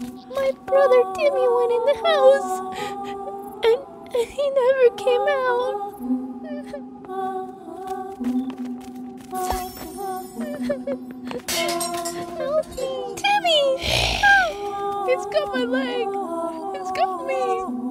My brother Timmy went in the house and he never came out. Help me. Timmy! Oh, it's got my leg. It's got me.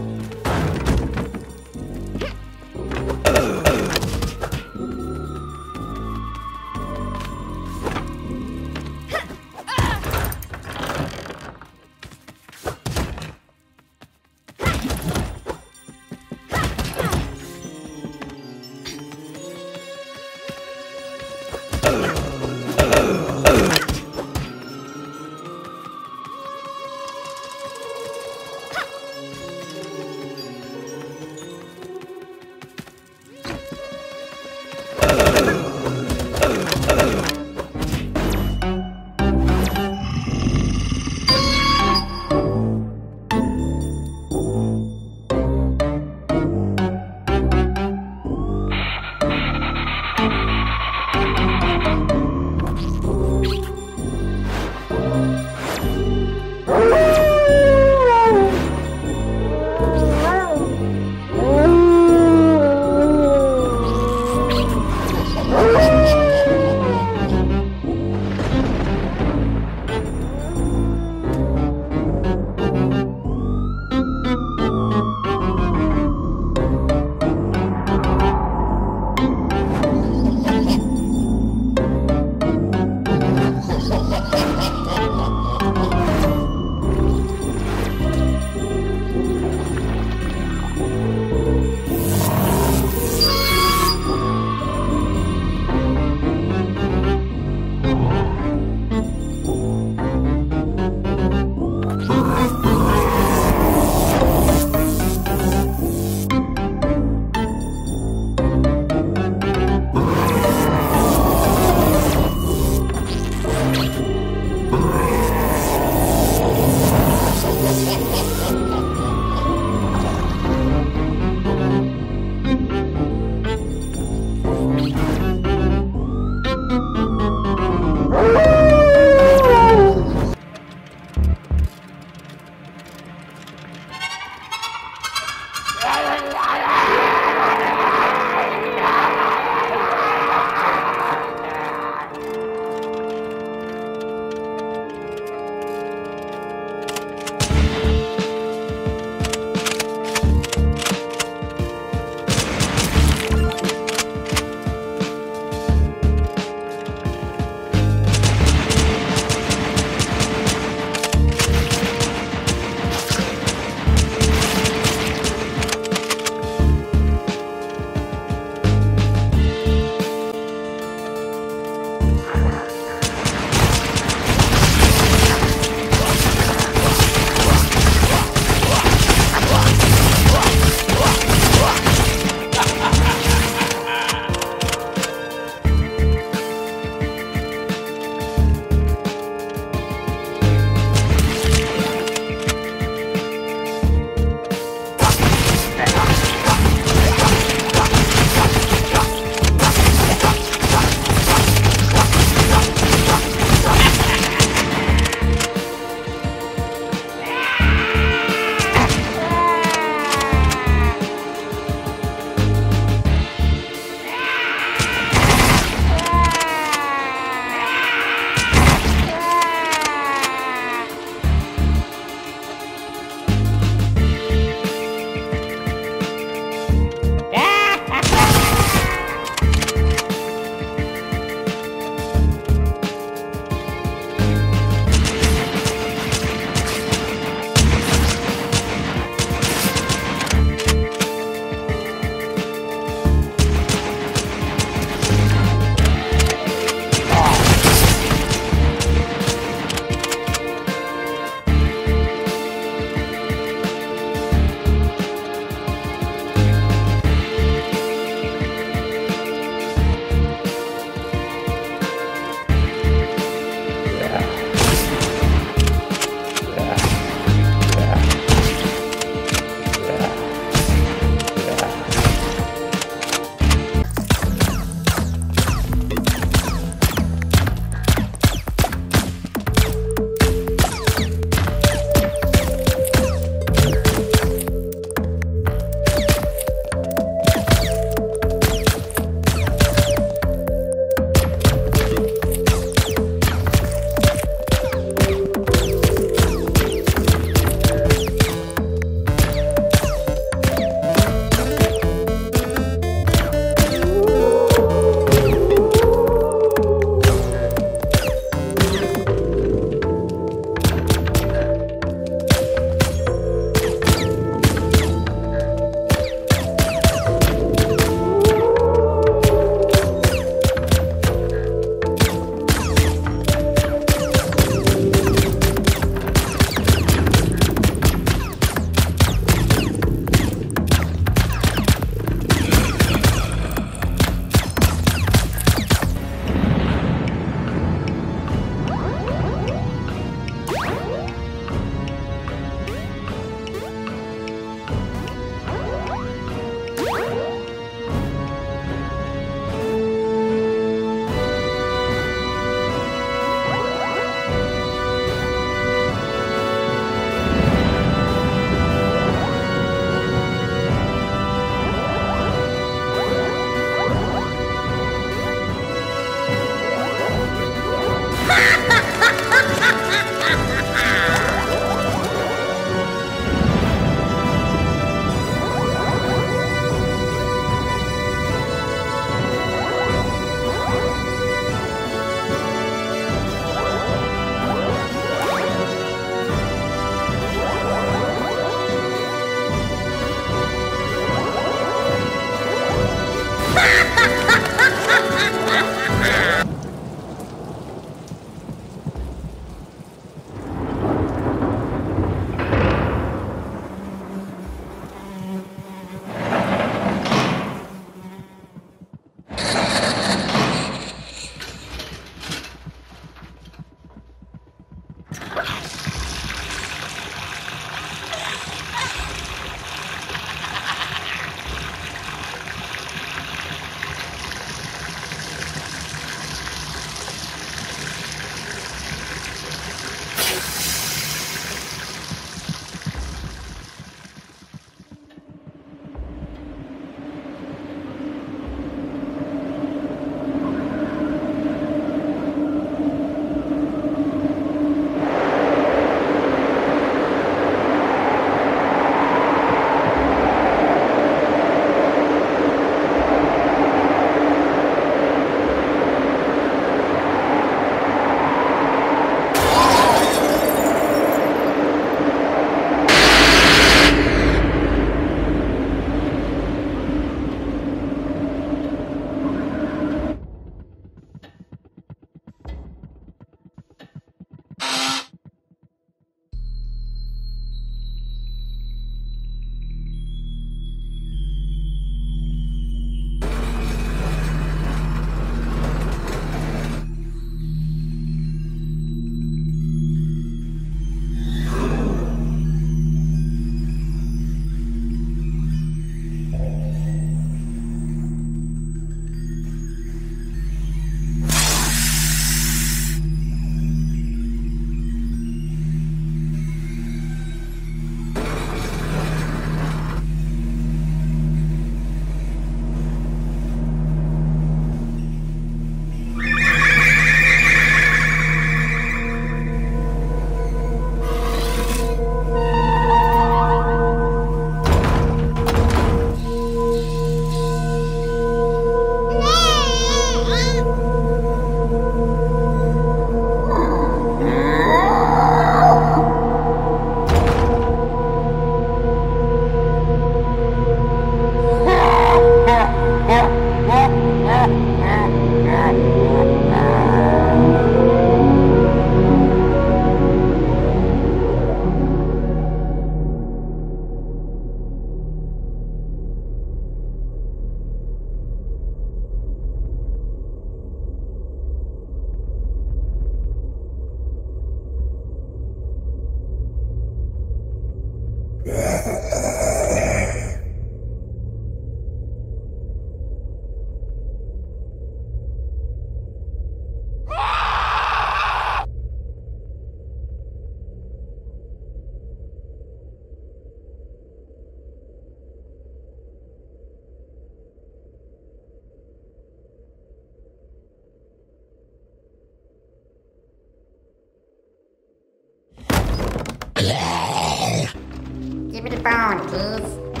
Give me the bone, please.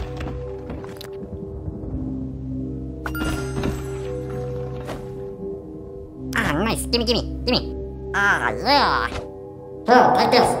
Ah, nice. Gimme. Ah, yeah. Here, take this.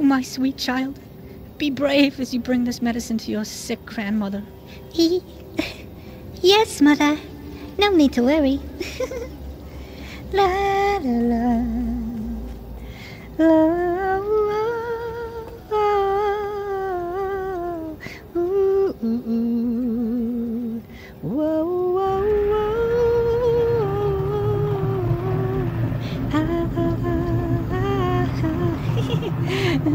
My sweet child, be brave as you bring this medicine to your sick grandmother. Yes, mother. No need to worry. La la la. La la. Ooh ooh ooh. Whoa whoa whoa. Ah ah ah ah.